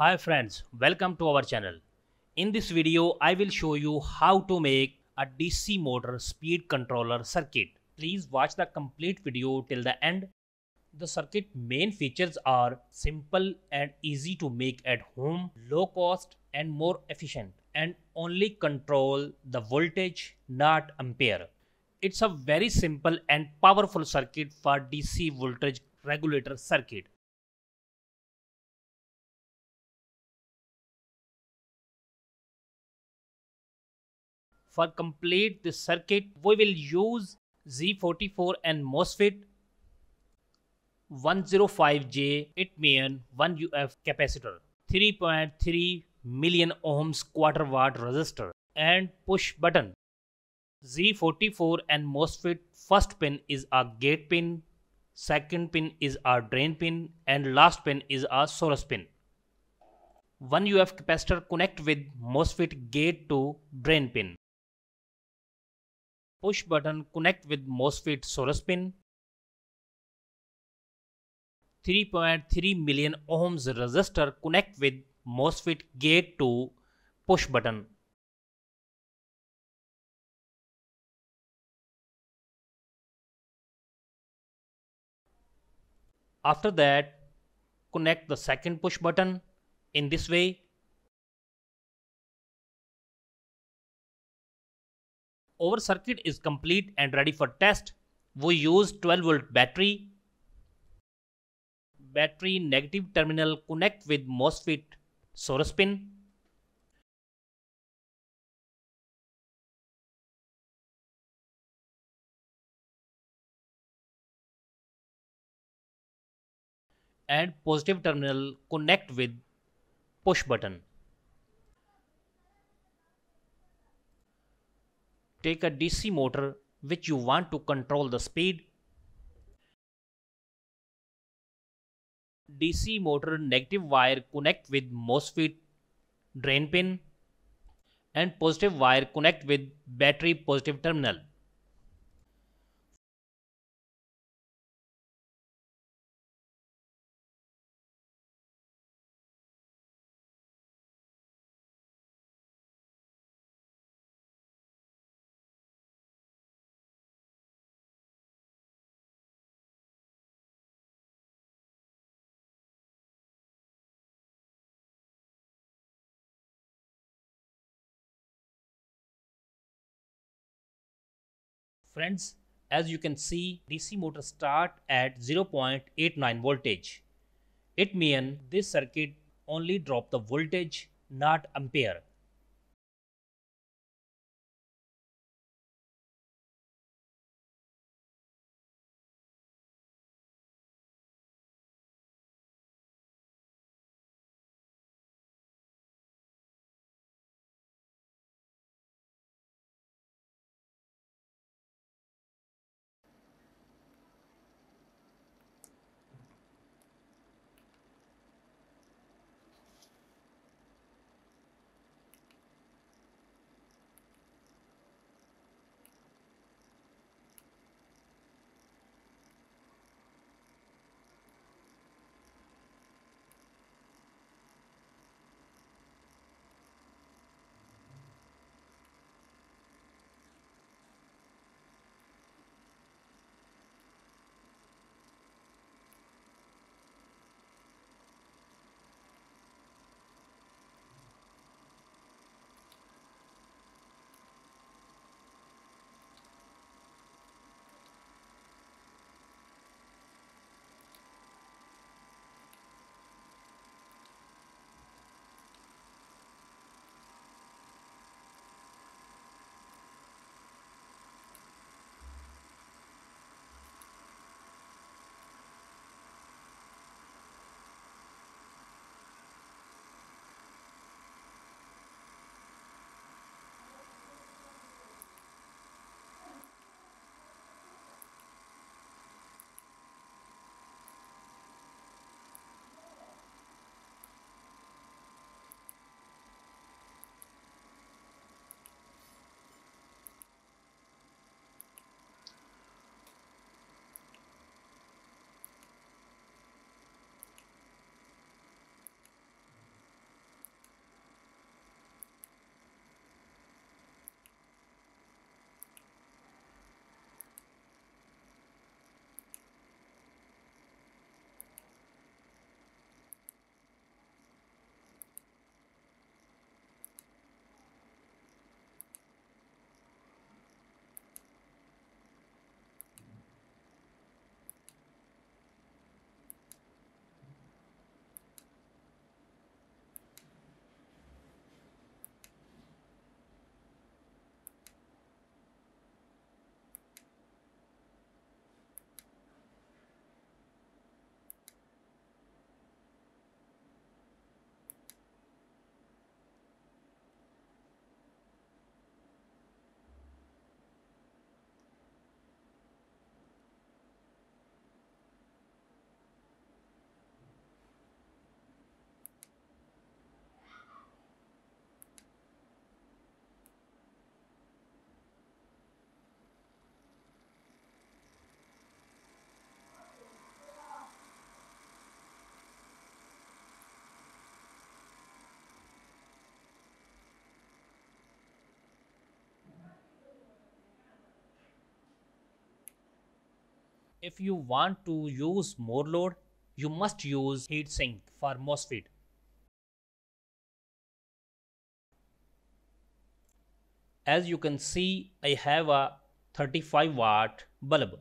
Hi friends, welcome to our channel. In this video, I will show you how to make a DC motor speed controller circuit. Please watch the complete video till the end. The circuit main features are simple and easy to make at home, low cost and more efficient, and only control the voltage, not ampere. It's a very simple and powerful circuit for DC voltage regulator circuit. For complete this circuit, we will use Z44 and MOSFET, 105J itmium 1UF capacitor, 3.3 million ohms quarter watt resistor, and push button. Z44 and MOSFET first pin is a gate pin, second pin is a drain pin, and last pin is a source pin. 1UF capacitor connect with MOSFET gate to drain pin. Push button connect with MOSFET source pin. 3.3 million ohms resistor connect with MOSFET gate to push button. After that, connect the second push button in this way. Our circuit is complete and ready for test. We use 12 volt battery. Battery negative terminal connect with MOSFET source pin. And positive terminal connect with push button. Take a DC motor which you want to control the speed. DC motor negative wire connect with MOSFET drain pin, and positive wire connect with battery positive terminal. Friends, as you can see, DC motor start at 0.89 voltage. It means this circuit only drop the voltage, not ampere. if you want to use more load, you must use heatsink for MOSFET. As you can see, I have a 35-watt bulb.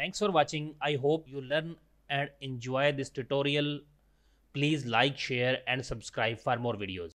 Thanks for watching. I hope you learn and enjoy this tutorial. Please like, share and subscribe for more videos.